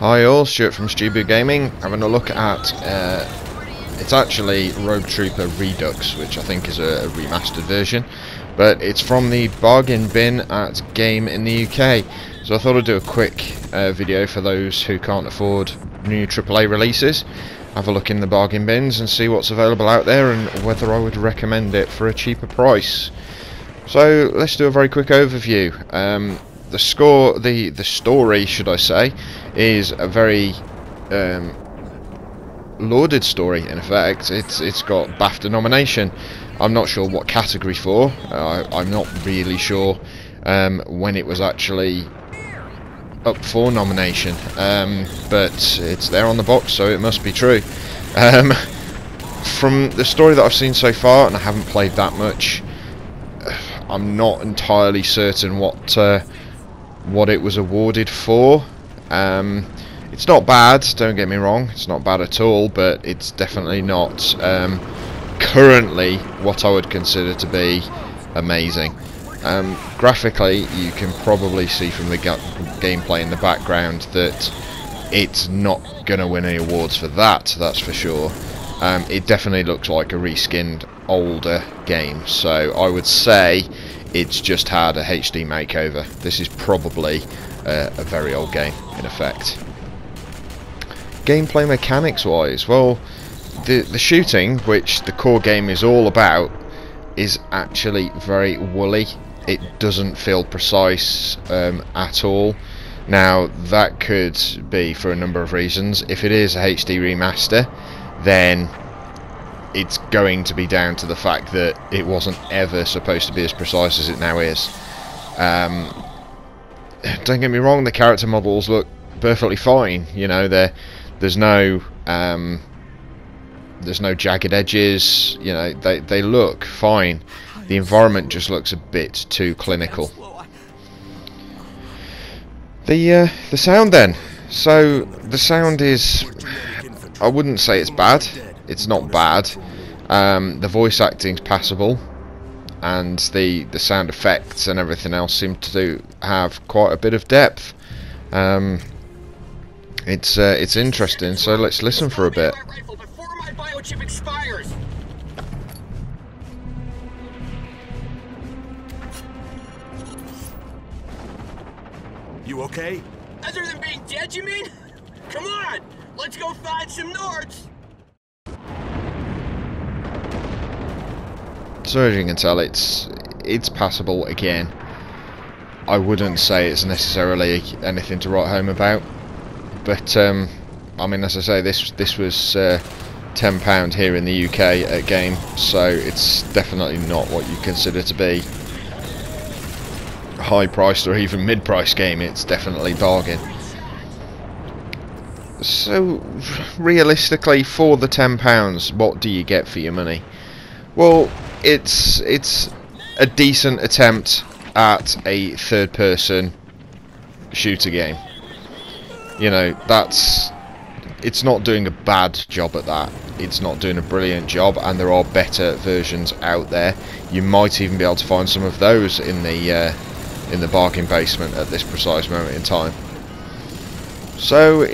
Hi all, Stuart from Stubu Gaming, having a look at, it's actually Rogue Trooper Redux, which I think is a remastered version, but it's from the bargain bin at Game in the UK. So I thought I'd do a quick video for those who can't afford new AAA releases. Have a look in the bargain bins and see what's available out there and whether I would recommend it for a cheaper price. So let's do a very quick overview. The story, should I say, is a very lauded story. In effect, it's got BAFTA nomination. I'm not sure what category for. I'm not really sure when it was actually up for nomination, but it's there on the box, so it must be true. From the story that I've seen so far, and I haven't played that much, I'm not entirely certain what it was awarded for. It's not bad, don't get me wrong, it's not bad at all, but it's definitely not currently what I would consider to be amazing. Graphically, you can probably see from the gameplay in the background that it's not going to win any awards for that, that's for sure. It definitely looks like a reskinned older game, so I would say it's just had a HD makeover. This is probably a very old game, in effect. Gameplay mechanics wise, well, the shooting, which the core game is all about, is actually very woolly. It doesn't feel precise at all. Now, that could be for a number of reasons. If it is a HD remaster, then it's going to be down to the fact that it wasn't ever supposed to be as precise as it now is. Don't get me wrong, the character models look perfectly fine. You know, there's no jagged edges. You know, they look fine. The environment just looks a bit too clinical. The sound then. So the sound is, I wouldn't say it's bad. It's not bad. The voice acting's passable, and the sound effects and everything else seem to have quite a bit of depth. It's interesting. So let's listen for a bit. You okay? Other than being dead, you mean? Come on, let's go find some Nords. So as you can tell, it's passable again. I wouldn't say it's necessarily anything to write home about, but I mean, as I say, this was £10 here in the UK at Game, so it's definitely not what you consider to be high-priced or even mid-priced game. It's definitely bargain. So realistically, for the £10, what do you get for your money? Well, it's a decent attempt at a third-person shooter game. You know, it's not doing a bad job at that. It's not doing a brilliant job, and there are better versions out there. You might even be able to find some of those in the bargain basement at this precise moment in time. So,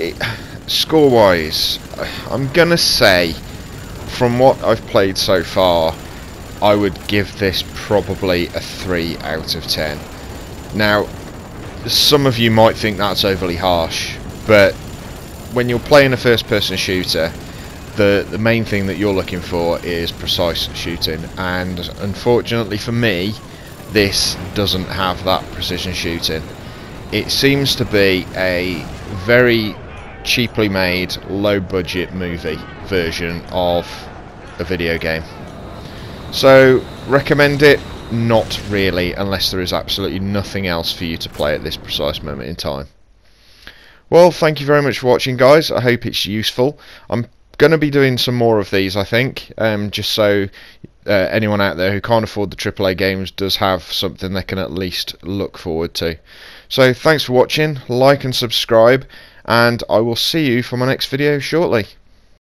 score-wise, I'm gonna say, from what I've played so far, I would give this probably a 3 out of 10. Now, some of you might think that's overly harsh, but when you're playing a first-person shooter, the main thing that you're looking for is precise shooting, and unfortunately for me, this doesn't have that precision shooting. It seems to be a very cheaply made, low-budget movie version of a video game. So recommend it? Not really, unless there is absolutely nothing else for you to play at this precise moment in time. Well, thank you very much for watching, guys. I hope it's useful. I'm going to be doing some more of these, I think, just so anyone out there who can't afford the AAA games does have something they can at least look forward to. So thanks for watching, like and subscribe, and I will see you for my next video shortly.